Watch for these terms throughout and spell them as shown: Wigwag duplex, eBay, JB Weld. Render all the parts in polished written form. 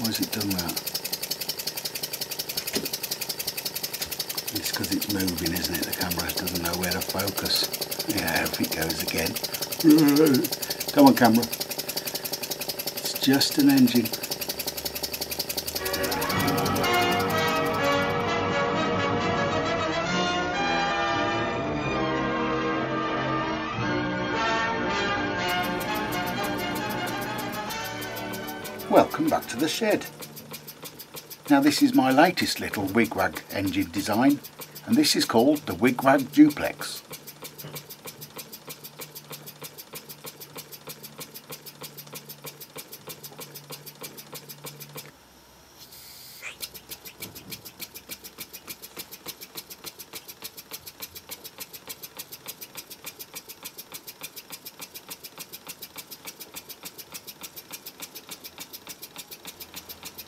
Why has it done that? It's because it's moving, isn't it? The camera doesn't know where to focus. Yeah, if it goes again. Come on, camera. It's just an engine. Welcome back to the shed. Now this is my latest little Wigwag engine design, and this is called the Wigwag duplex.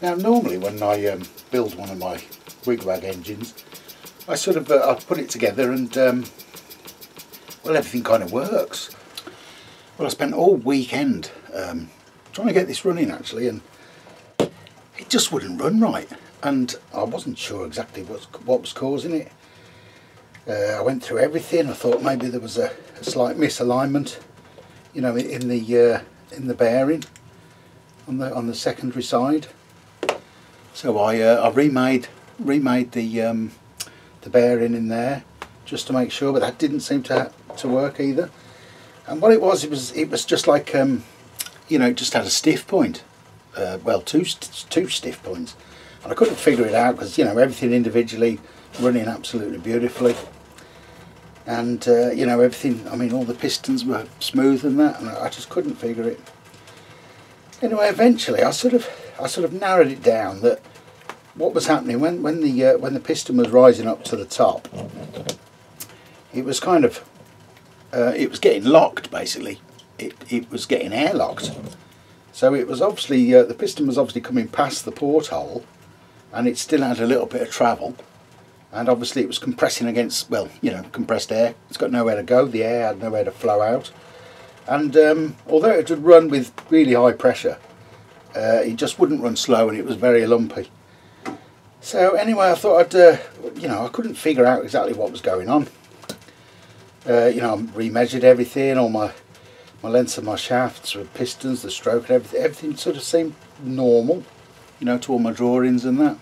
Now normally when I build one of my Wigwag engines, I sort of I put it together and well, everything kind of works. Well, I spent all weekend trying to get this running actually, and it just wouldn't run right, and I wasn't sure exactly what was causing it. I went through everything. I thought maybe there was a slight misalignment, you know, in the bearing on the secondary side. So I remade the bearing in there just to make sure, but that didn't seem to work either. And what it was just like you know, it just had a stiff point, well, two stiff points, and I couldn't figure it out because, you know, everything individually running absolutely beautifully, and you know, everything. I mean, all the pistons were smooth and that, and I just couldn't figure it. Anyway, eventually I sort of narrowed it down that what was happening when the piston was rising up to the top, it was kind of it was getting locked basically. It was getting airlocked, so it was obviously the piston was obviously coming past the porthole, and it still had a little bit of travel, and obviously it was compressing against, well, you know, compressed air. It's got nowhere to go. The air had nowhere to flow out, and although it would run with really high pressure, it just wouldn't run slow, and it was very lumpy. So anyway, I thought I'd, you know, I couldn't figure out exactly what was going on. You know, I remeasured everything, all my lengths of my shafts, with pistons, the stroke and everything. Everything sort of seemed normal, you know, to all my drawings and that.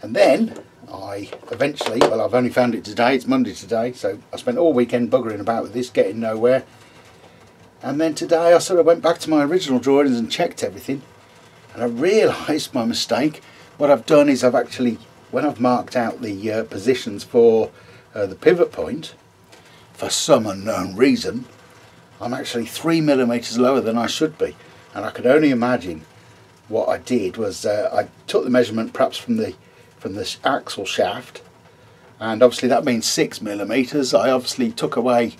And then I eventually, well, I've only found it today, it's Monday today, so I spent all weekend buggering about with this, getting nowhere. And then today I sort of went back to my original drawings and checked everything, and I realised my mistake. What I've done is I've actually, when I've marked out the positions for the pivot point, for some unknown reason, I'm actually 3 millimeters lower than I should be. And I could only imagine what I did was I took the measurement perhaps from the axle shaft, and obviously that means 6 millimeters. I obviously took away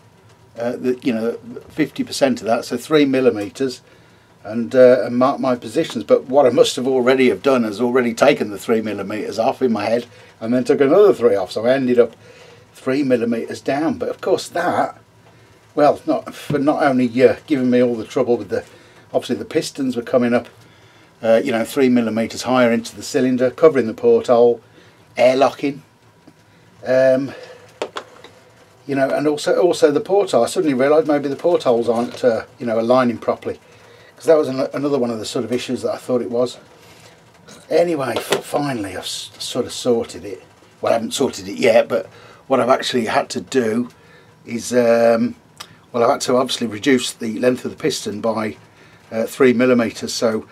50% of that, so 3 millimeters, and mark my positions. But what I must have already have done is already taken the 3 millimeters off in my head, and then took another 3 off, so I ended up 3 millimeters down. But of course that, well, not only giving me all the trouble with the, obviously the pistons were coming up, you know, 3 millimeters higher into the cylinder, covering the porthole, airlocking. You know, and also the porthole. I suddenly realised maybe the portholes aren't, you know, aligning properly, because that was another one of the sort of issues that I thought it was. Anyway, finally I've sort of sorted it. Well, I haven't sorted it yet, but what I've actually had to do is, well, I've had to obviously reduce the length of the piston by 3 millimeters. So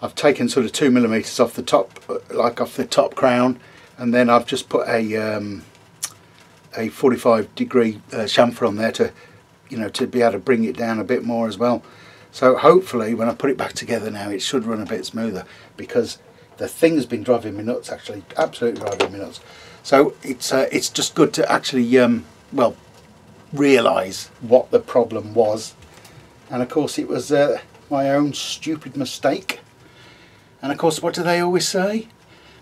I've taken sort of 2 millimeters off the top, like off the top crown, and then I've just put a 45-degree chamfer on there to, you know, to be able to bring it down a bit more as well. So hopefully when I put it back together now, it should run a bit smoother, because the thing's been driving me nuts actually, absolutely driving me nuts. So it's just good to actually well, realise what the problem was, and of course it was my own stupid mistake. And of course, what do they always say?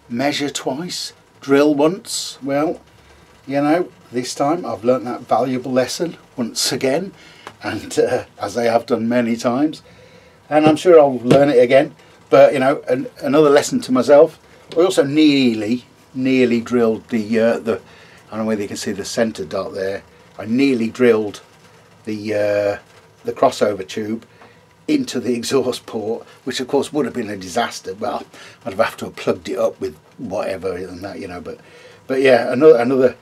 Measure twice, drill once. Well, you know, this time I've learnt that valuable lesson once again, and as I have done many times, and I'm sure I'll learn it again. But you know, another lesson to myself. I also nearly drilled the I don't know whether you can see the centre dot there. I nearly drilled the crossover tube into the exhaust port, which of course would have been a disaster. Well, I'd have to have plugged it up with whatever and that, you know. But yeah, another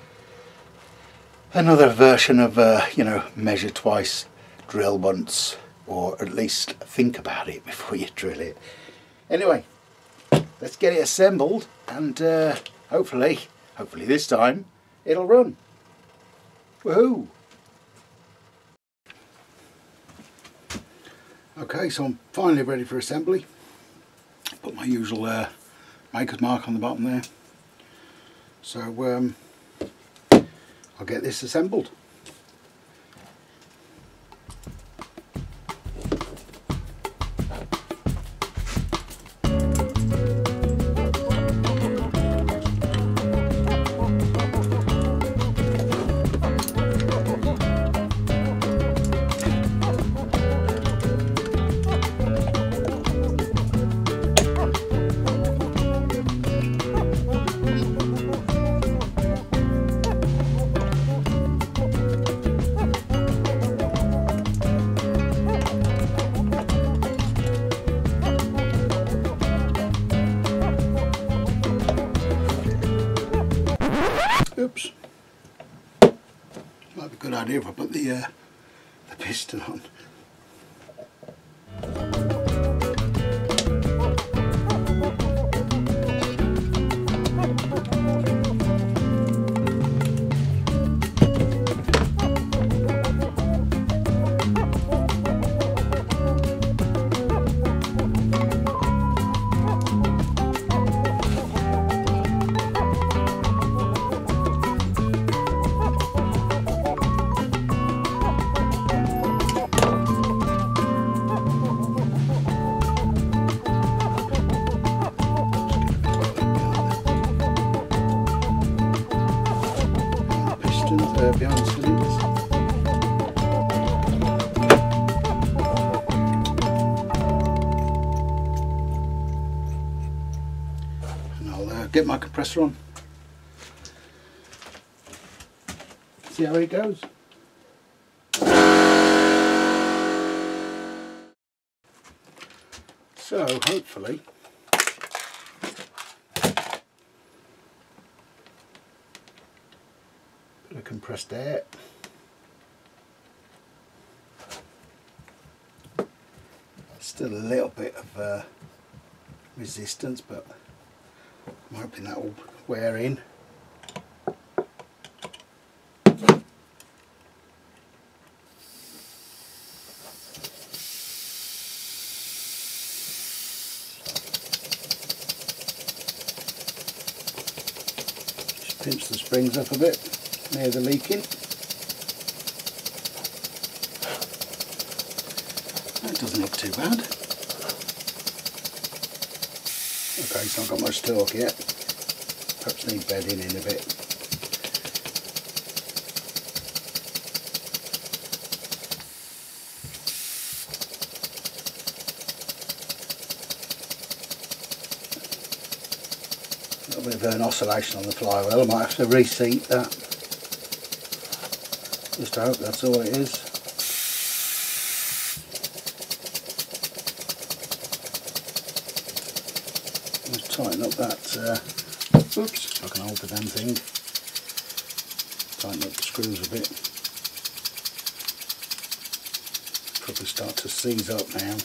version of you know, measure twice, drill once, or at least think about it before you drill it. Anyway, let's get it assembled, and hopefully this time it'll run. Woohoo! Okay, so I'm finally ready for assembly. Put my usual maker's mark on the bottom there. So I'll get this assembled. Oops, might be a good idea if I put the piston on. Behind the cylinders. And I'll get my compressor on. See how it goes. So hopefully compressed air. Still a little bit of resistance, but I'm hoping that will wear in. Just pinch the springs up a bit. Near the leaking. That doesn't look too bad. Okay, so I've got much torque yet. Perhaps need bedding in a bit. A little bit of an oscillation on the flywheel. I might have to reseat that. Just hope that's all it is. Just tighten up that, oops, I can hold the damn thing. Tighten up the screws a bit. Probably start to seize up now.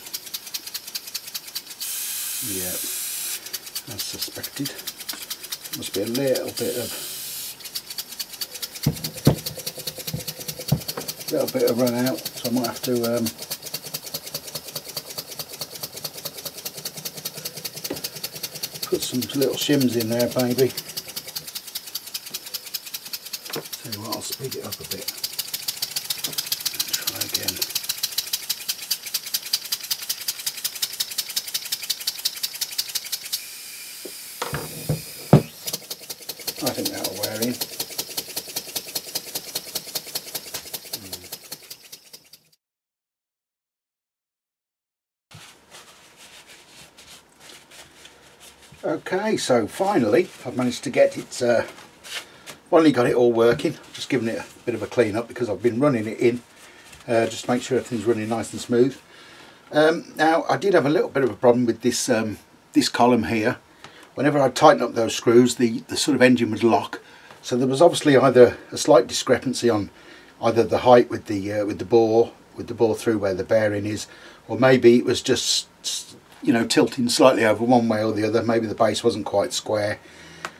Yeah, as suspected. Must be a little bit of run out, so I might have to put some little shims in there, maybe. Tell you what, I'll speed it up a bit. Try again. I think that'll wear in. Okay, so finally I've managed to get it, finally got it all working. Just giving it a bit of a clean up because I've been running it in just to make sure everything's running nice and smooth. Now I did have a little bit of a problem with this this column here. Whenever I tighten up those screws, the sort of engine would lock. So there was obviously either a slight discrepancy on either the height with the bore through where the bearing is, or maybe it was just, you know, tilting slightly over one way or the other. Maybe the base wasn't quite square.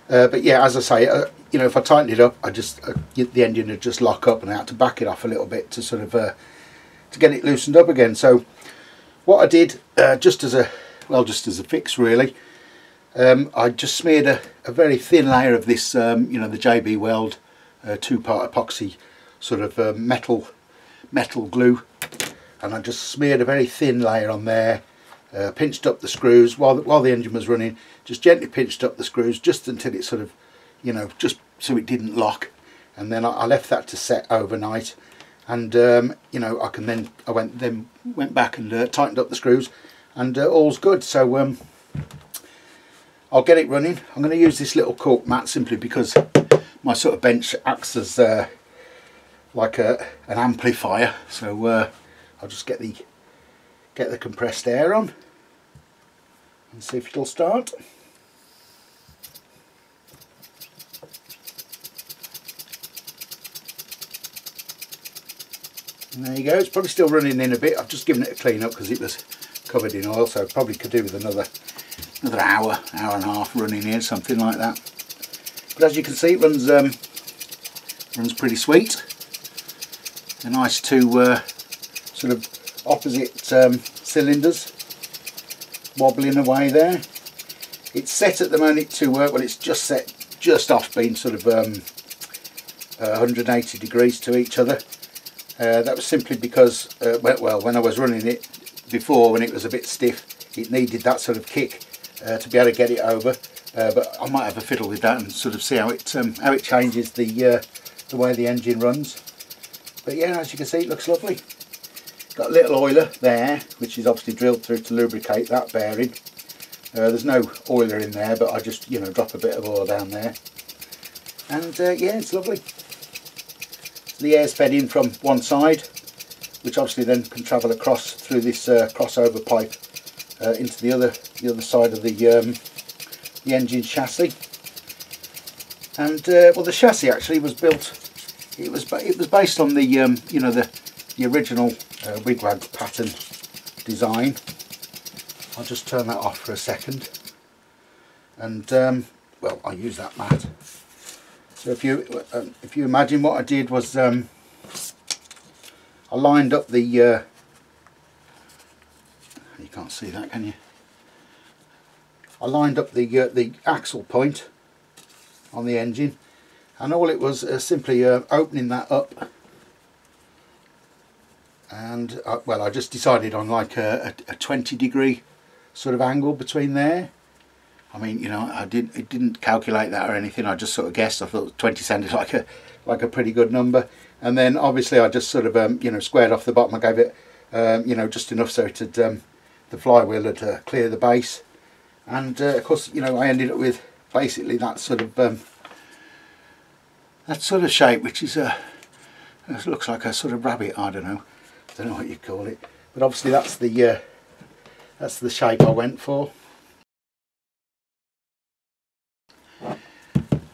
But yeah, as I say, you know, if I tightened it up, I just the engine would just lock up, and I had to back it off a little bit to sort of to get it loosened up again. So what I did, just as a fix really, I just smeared a very thin layer of this, you know, the JB Weld two-part epoxy sort of metal glue, and I just smeared a very thin layer on there, pinched up the screws while the engine was running, just gently pinched up the screws just until it sort of, you know, just so it didn't lock, and then I left that to set overnight, and you know, I went back and tightened up the screws, and all's good. So I'll get it running. I'm going to use this little cork mat simply because my sort of bench acts as like an amplifier. So I'll just get the compressed air on and see if it'll start. And there you go. It's probably still running in a bit. I've just given it a clean up because it was covered in oil, so probably could do with another hour and a half running here, something like that. But as you can see, it runs pretty sweet. They're nice two sort of opposite cylinders wobbling away there. It's set at the moment to work, well, it's just set just off being sort of 180 degrees to each other. That was simply because well, when I was running it before, when it was a bit stiff, it needed that sort of kick to be able to get it over, but I might have a fiddle with that and sort of see how it changes the way the engine runs. But yeah, as you can see, it looks lovely. Got a little oiler there, which is obviously drilled through to lubricate that bearing. There's no oiler in there, but I just, you know, drop a bit of oil down there, and yeah, it's lovely. So the air's fed in from one side, which obviously then can travel across through this crossover pipe into the other side of the engine chassis. And well, the chassis actually was built, it was based on the you know, the original Wigwag pattern design. I'll just turn that off for a second, and well, I use that mat. So if you imagine, what I did was I lined up the you can't see that, can you? I lined up the axle point on the engine, and all it was simply opening that up, and well, I just decided on like a 20-degree sort of angle between there. I mean, you know, it didn't calculate that or anything. I just sort of guessed. I thought 20 sounded like a pretty good number, and then obviously I just sort of you know, squared off the bottom. I gave it you know, just enough so it had the flywheel had clear the base, and of course, you know, I ended up with basically that sort of shape, which is it looks like a sort of rabbit. I don't know what you call it, but obviously that's the shape I went for.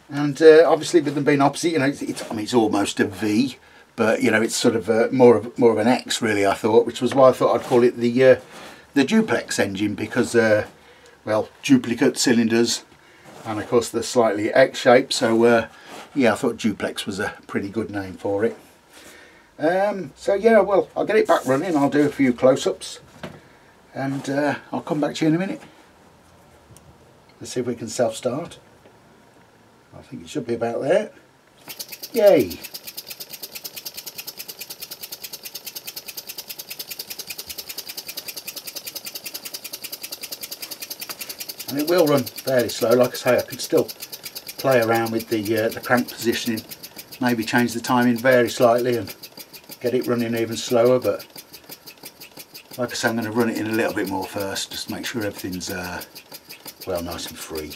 And obviously, with them being opposite, you know, I mean, it's almost a V, but you know, it's sort of more of an X really. I thought, which was why I thought I'd call it the duplex engine, because well, duplicate cylinders, and of course they're slightly X-shaped. So yeah, I thought duplex was a pretty good name for it. So yeah, well, I'll get it back running. I'll do a few close-ups, and I'll come back to you in a minute. Let's see if we can self-start. I think it should be about there. Yay! And it will run fairly slow. Like I say, I can still play around with the crank positioning, maybe change the timing very slightly and get it running even slower. But like I say, I'm going to run it in a little bit more first, just to make sure everything's well nice and free.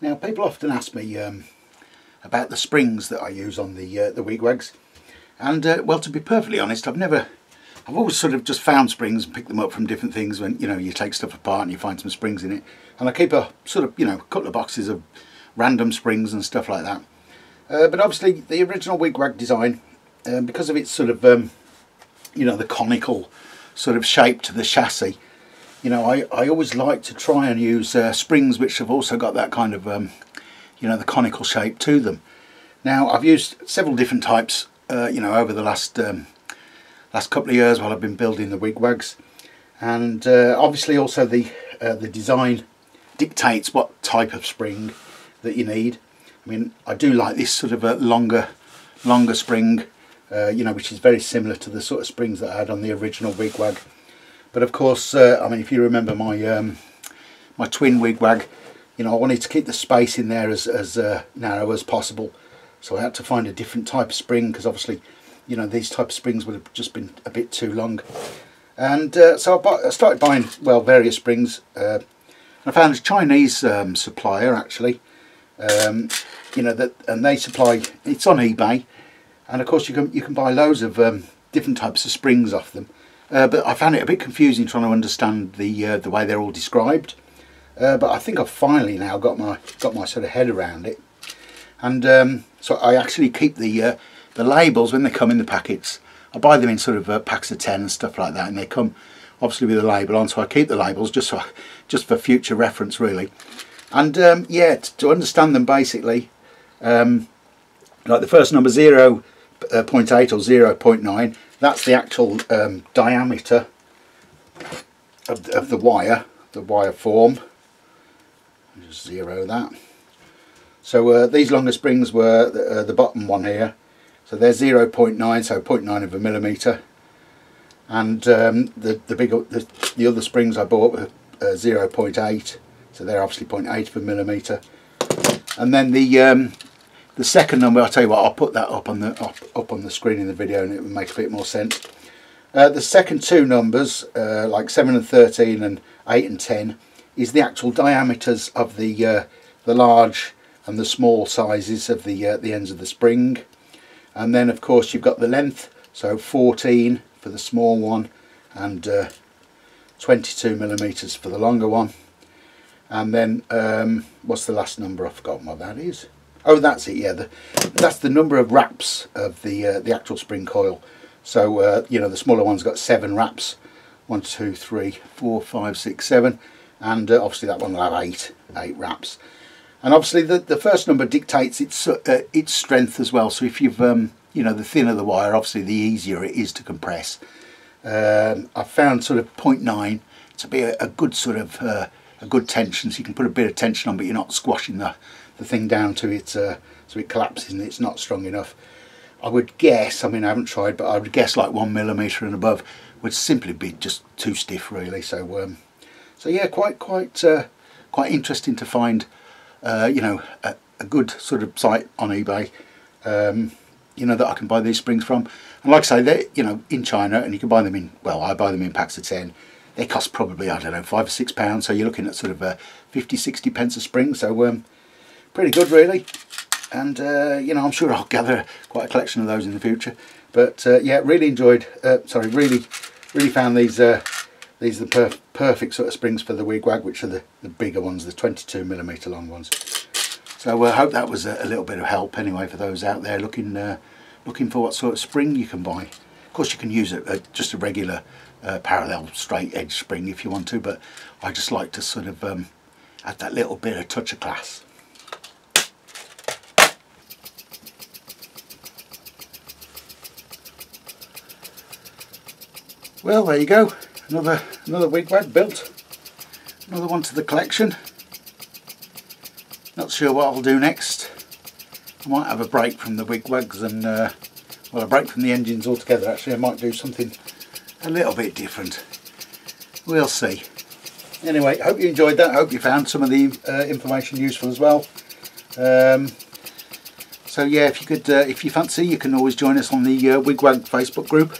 Now, people often ask me about the springs that I use on the wigwags, and well, to be perfectly honest, I've always sort of just found springs and picked them up from different things when, you know, you take stuff apart and you find some springs in it, and I keep a sort of, you know, a couple of boxes of random springs and stuff like that. But obviously, the original wigwag design, because of its sort of, you know, the conical sort of shape to the chassis. You know, I always like to try and use springs which have also got that kind of, you know, the conical shape to them. Now, I've used several different types, you know, over the last couple of years while I've been building the wigwags. And obviously also the design dictates what type of spring that you need. I mean, I do like this sort of a longer spring, you know, which is very similar to the sort of springs that I had on the original wigwag. But of course, I mean, if you remember my my twin wigwag, you know, I wanted to keep the space in there as narrow as possible, so I had to find a different type of spring because obviously, you know, these type of springs would have just been a bit too long. And so I started buying, well, various springs. And I found a Chinese supplier actually, you know, that, and they supply, it's on eBay, and of course you can buy loads of different types of springs off them. But I found it a bit confusing trying to understand the way they're all described. But I think I've finally now got my sort of head around it, and so I actually keep the labels when they come in the packets. I buy them in sort of packs of 10 and stuff like that, and they come obviously with a label on. So I keep the labels just for future reference, really. And yeah, to understand them basically, like the first number 0.8 or 0.9. That's the actual diameter of the wire form. I'll just zero that. So these longer springs were the bottom one here. So they're 0.9, so 0.9 of a millimeter. And the other springs I bought were 0.8, so they're obviously 0.8 of a millimeter. And then the second number, I'll tell you what, I'll put that up on the screen in the video, and it will make a bit more sense. The second two numbers, like 7 and 13 and 8 and 10, is the actual diameters of the large and the small sizes of the ends of the spring. And then of course you've got the length, so 14 for the small one and 22 millimeters for the longer one. And then what's the last number? I've forgotten what that is. Oh, that's it. Yeah, that's the number of wraps of the actual spring coil. So you know, the smaller one's got 7 wraps, 1, 2, 3, 4, 5, 6, 7, and obviously that one will have 8 wraps. And obviously the first number dictates its strength as well. So if you've you know, the thinner the wire, obviously the easier it is to compress. I've found sort of 0.9 to be a good sort of a good tension, so you can put a bit of tension on, but you're not squashing the thing down to it, so it collapses and it's not strong enough. I would guess, I mean I haven't tried, but I would guess like 1 millimeter and above would simply be just too stiff, really. So so yeah, quite interesting to find you know, a good sort of site on eBay, you know, that I can buy these springs from. And like I say, they're, you know, in China, and you can buy them in, well, I buy them in packs of 10, They cost probably, I don't know, £5 or £6, so you're looking at sort of 50-60 pence a spring, so pretty good really. And you know, I'm sure I'll gather quite a collection of those in the future. But yeah, really enjoyed, really found these are the perfect sort of springs for the wigwag, which are the bigger ones, the 22mm long ones. So I hope that was a little bit of help anyway for those out there looking looking for what sort of spring you can buy. Of course you can use just a regular parallel straight edge spring if you want to, but I just like to sort of add that little bit of touch of class. Well, there you go, another wigwag built, another one to the collection. Not sure what I'll do next. I might have a break from the wigwags and well, a break from the engines altogether. Actually, I might do something a little bit different. We'll see. Anyway, hope you enjoyed that. Hope you found some of the information useful as well. So yeah, if you could, if you fancy, you can always join us on the wigwag Facebook group.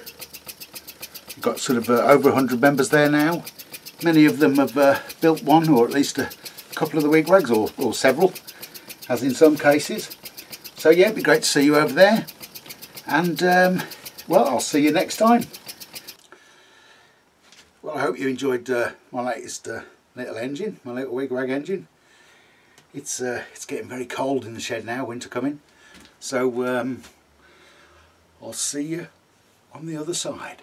We've got sort of over 100 members there now. Many of them have built one, or at least a couple of the wigwags, or several, as in some cases. So yeah, it'd be great to see you over there, and well, I'll see you next time. Well, I hope you enjoyed my latest little engine, my little wigwag engine. It's getting very cold in the shed now, winter coming, so I'll see you on the other side.